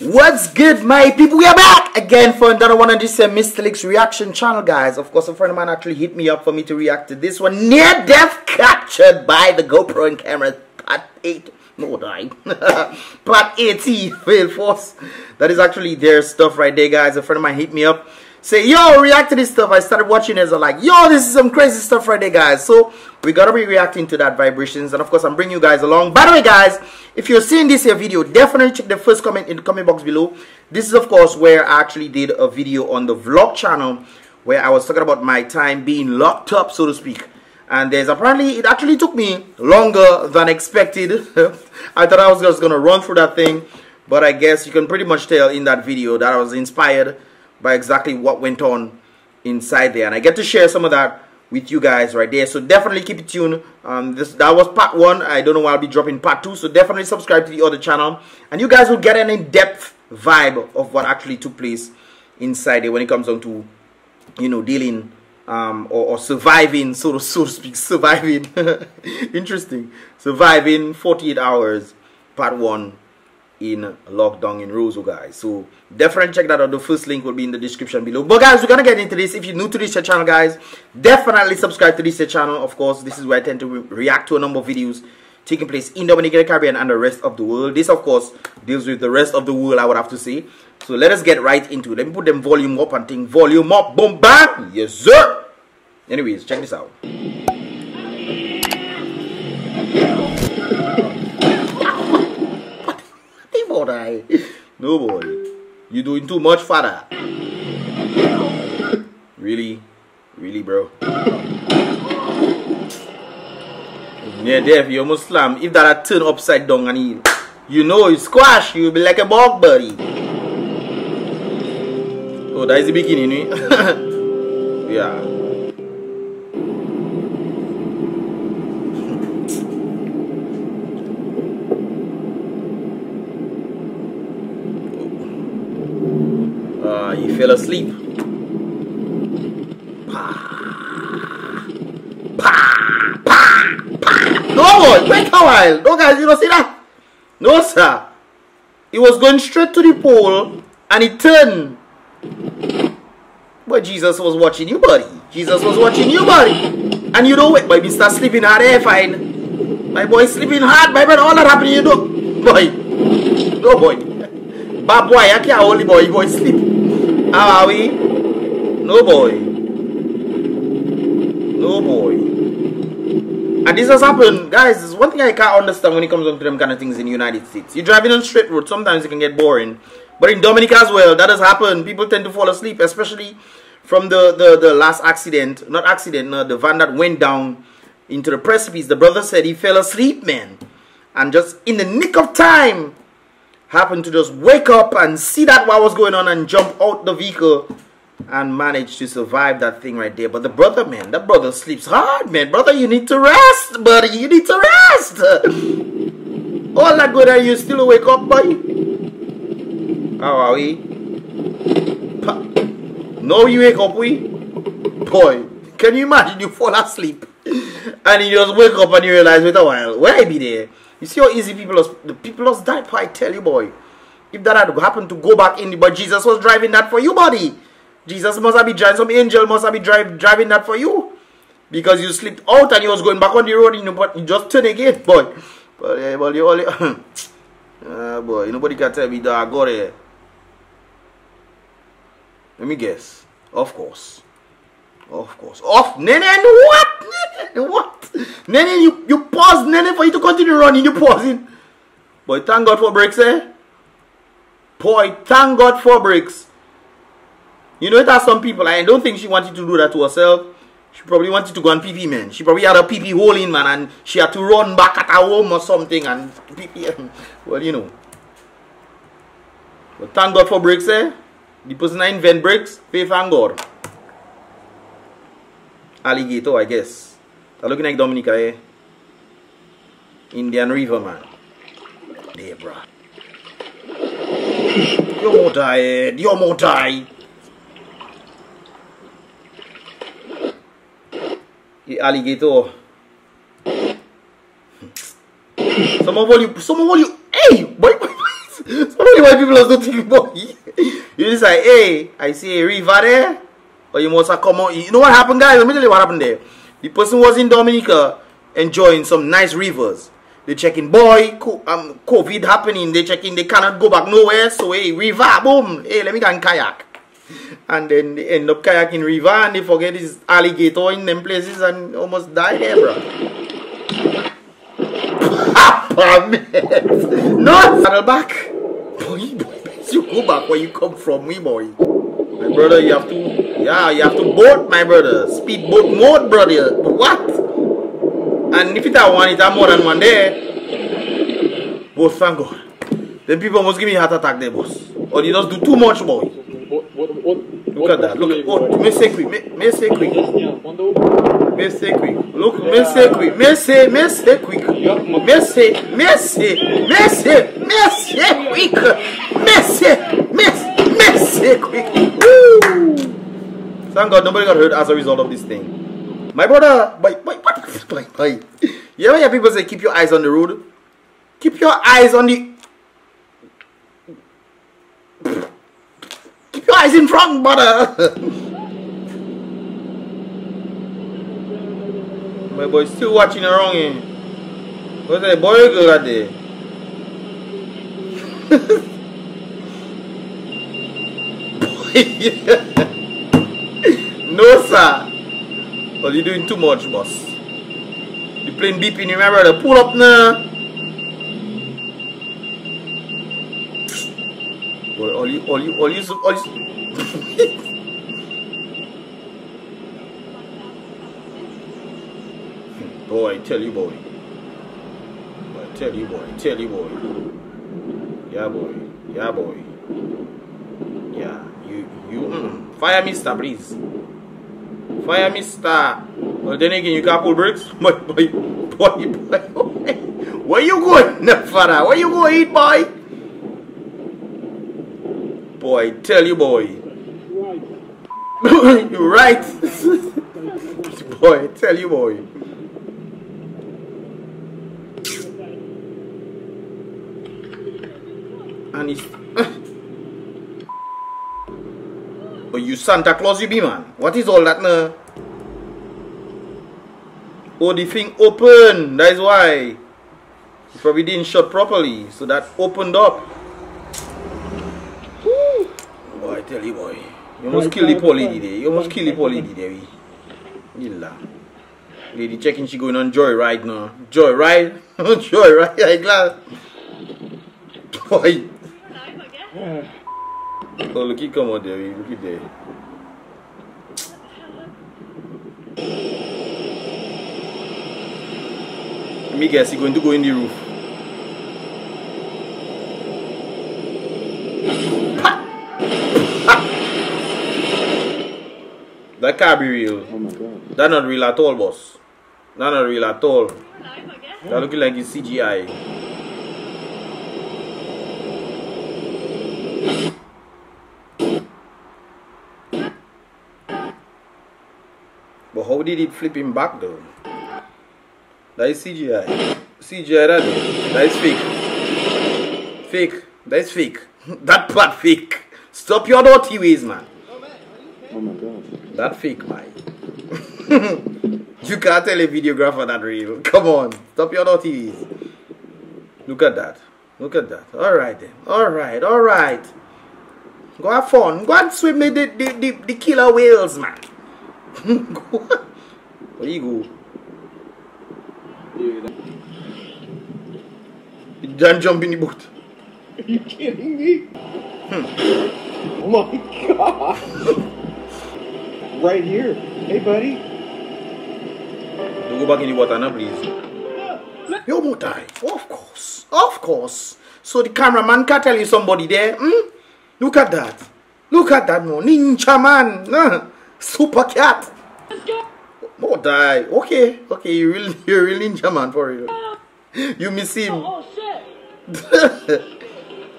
What's good, my people? We are back again for another one on this Mystelics Reaction Channel, guys. Of course, a friend of mine actually hit me up for me to react to this one. Near death captured by the GoPro and camera, part 8. No, dying. Part 80, Fail force. That is actually their stuff right there, guys. A friend of mine hit me up, say, yo, react to this stuff. I started watching it. I'm like, yo, this is some crazy stuff right there, guys. So we gotta be reacting to that vibrations, and of course I'm bringing you guys along. By the way, guys, if you're seeing this here video, definitely check the first comment in the comment box below. This is of course where I actually did a video on the vlog channel where I was talking about my time being locked up, so to speak. And there's apparently, it actually took me longer than expected. I thought I was just gonna run through that thing, but I guess you can pretty much tell in that video that I was inspired by exactly what went on inside there, and I get to share some of that with you guys right there. So definitely keep it tuned. That was part 1. I don't know why I'll be dropping part 2. So definitely subscribe to the other channel, and you guys will get an in-depth vibe of what actually took place inside there when it comes down to, you know, dealing or surviving, so to speak, surviving. Interesting. Surviving 48 hours, part 1 in lockdown in Roseau, guys. So definitely check that out. The first link will be in the description below. But guys, we're gonna get into this. If you're new to this channel, guys, definitely subscribe to this channel. Of course, this is where I tend to react to a number of videos taking place in Dominica, the Caribbean, and the rest of the world. This, of course, deals with the rest of the world, I would have to say. So let us get right into it. Let me put them volume up and think volume up. Boom, bang. Yes, sir. Anyways, check this out. No boy, you doing too much, father. Really, bro. Near death, you almost slam. If that had turned upside down and he, you know, you squash, you'll be like a bog buddy. Oh, that is the beginning, eh? Yeah. He fell asleep. Pa, pa, pa, pa. No, wait a while. No, guys, you don't see that. No, sir. He was going straight to the pole and he turned. But Jesus was watching you, buddy. Jesus was watching you, buddy. And you don't wait. My Mr. Sleeping hard, eh? Fine. My boy sleeping hard, my man. All that happened, you know. Boy. No, boy. Bad boy. I can't hold the boy. Boy, sleep. How are we? No boy. No boy. And this has happened, guys. It's one thing I can't understand when it comes on to them kind of things in the United States. You're driving on straight roads, sometimes it can get boring. But in Dominica as well, that has happened. People tend to fall asleep, especially from the last accident. Not accident, no, the van that went down into the precipice. The brother said he fell asleep, man. And just in the nick of time, happened to just wake up and see that what was going on and jump out the vehicle and manage to survive that thing right there. But the brother, man, that brother sleeps hard, man. Brother, you need to rest, buddy. You need to rest. All that good, and you still wake up, boy. How are we? Pa, no, you wake up, we. Boy, can you imagine you fall asleep and you just wake up and you realize, wait a while, where I be there? You see how easy people lost, the people lost that pie, I tell you, boy. If that had happened to go back in, but Jesus was driving that for you, buddy. Jesus must have been driving, some angel must have been driving that for you. Because you slipped out and you was going back on the road, you know, but you just turn again, boy. But yeah, boy, you only, boy, nobody can tell me that I got it. Let me guess. Of course. Of course. Off. Nene, what? Nene, what? Nene, you pause, Nene, for you to continue running. You pausing. Boy, thank God for breaks, eh? Boy, thank God for breaks. You know, it has some people. I don't think she wanted to do that to herself. She probably wanted to go and pee-pee, man. She probably had a pee-pee hole in, man, and she had to run back at her home or something and pee-pee. Well, you know. But thank God for breaks, eh? The person that invent breaks, pay thank God. Alligator, I guess. They're looking like Dominica, eh? Indian River, man. There, bruh. You won't die, eh? You won't die. The alligator. Some of all you, hey, boy, please. Some of Only white people also think about you. You just like, hey, I see a river there, or you must have come out. You know what happened, guys? Let me tell you what happened there. The person was in Dominica enjoying some nice rivers. They checking, boy, COVID happening. They checking, they cannot go back nowhere. So, hey, river, boom. Hey, let me go and kayak. And then they end up kayaking river and they forget this alligator in them places and almost die there, bro. Papa, man. No, saddle back. Boy, you go back where you come from, we boy. My brother, you have to, yeah, you have to boat, my brother. Speedboat mode, brother. What? And if it had one, it had more than one there. Boss, thank God. Then people must give me a heart attack there, boss. Or you just do too much, boy. Look at that. Look at what. Me say quick. Look, me say quick. Woo! Thank God nobody got hurt as a result of this thing. My brother, boy. You know when people say keep your eyes on the road? Keep your eyes on the... Keep your eyes in front, brother. My boy still watching around here. What's that boy girl out there? Boy. No, sir. Well, you're doing too much, boss. You're playing beeping, remember the pull up now. All you. Boy, tell you boy. Yeah boy. Yeah, you fire mister, please. Fire mister. Well then again you can't pull bricks. Boy. Where you going, father? Where you going, eat boy? Boy, tell you, boy. You're right. Boy, tell you, boy. And he's... Oh, you Santa Claus you be, man. What is all that, now? Oh, the thing opened. That is why. You probably didn't shut properly. So that opened up. I tell you, boy, you must kill the poor lady there. You must kill the poor lady there. Illa. Lady checking, she going on joy right now. Joy right. I glad. Boy. Oh, look, he come out there. Look at there. Let me guess, he going to go in the roof. That can't be real. Oh my God. That's not real at all, boss. That's not real at all. That looking like it's CGI. But how did it flip him back though? That is CGI. CGI that is. That is fake. Fake. That is fake. That part fake. Stop your dirty ways, man. Oh my God. That fake, man. You can't tell a videographer that real. Come on. Stop your naughty. Look at that. Alright then. Alright. Go have fun. Go and swim with the killer whales, man. Where you go? You can't jump in the boat. Are you kidding me? Oh my God. Right here. Hey, buddy. Don't go back in the water now, please. You won't die. Of course. So the cameraman can't tell you somebody there. Look at that, no. Ninja man. Super cat. Won't die. Okay. You're real ninja man for real. You miss him. Oh, shit.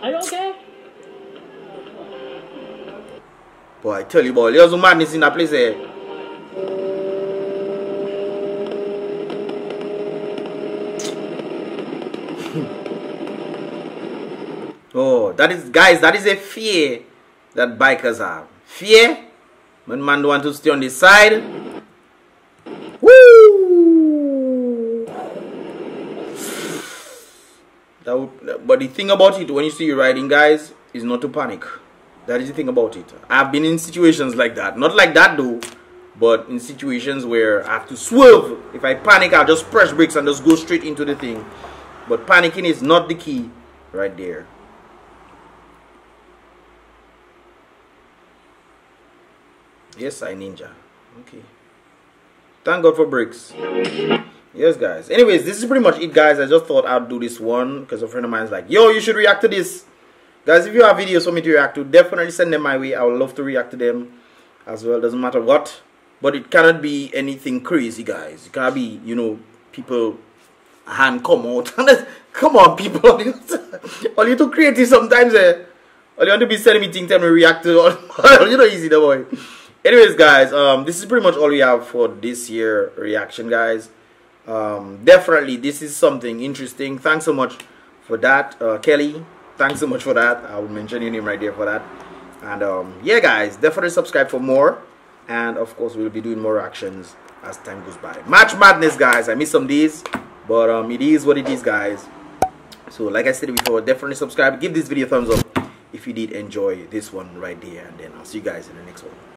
Are you okay? Boy, I tell you, boy, there's some madness in that place there. Oh, That is, guys, that is a fear that bikers have. Fear. When man don't want to stay on this side. Woo! But the thing about it, when you see you riding, guys, is not to panic. That is the thing about it. I've been in situations like that. Not like that though, but in situations where I have to swerve. If I panic, I'll just press brakes and just go straight into the thing. But panicking is not the key right there. Yes, I ninja. Okay. Thank God for brakes. Yes, guys. Anyways, this is pretty much it, guys. I just thought I'd do this one because a friend of mine is like, yo, you should react to this. Guys, if you have videos for me to react to, definitely send them my way. I would love to react to them as well. Doesn't matter what. But it cannot be anything crazy, guys. It cannot be, you know, people hand come out. Come on, people. All you too creative sometimes. All you want to be sending me things, tell me react to all. You know, easy, the boy. Anyways, guys, this is pretty much all we have for this year reaction, guys. Definitely, this is something interesting. Thanks so much for that, Kelly. Thanks so much for that. I will mention your name right there for that. And yeah, guys, definitely subscribe for more. And of course, we'll be doing more reactions as time goes by. Match madness, guys. I missed some days, but it is what it is, guys. So, like I said before, definitely subscribe. Give this video a thumbs up if you did enjoy this one right there. And then I'll see you guys in the next one.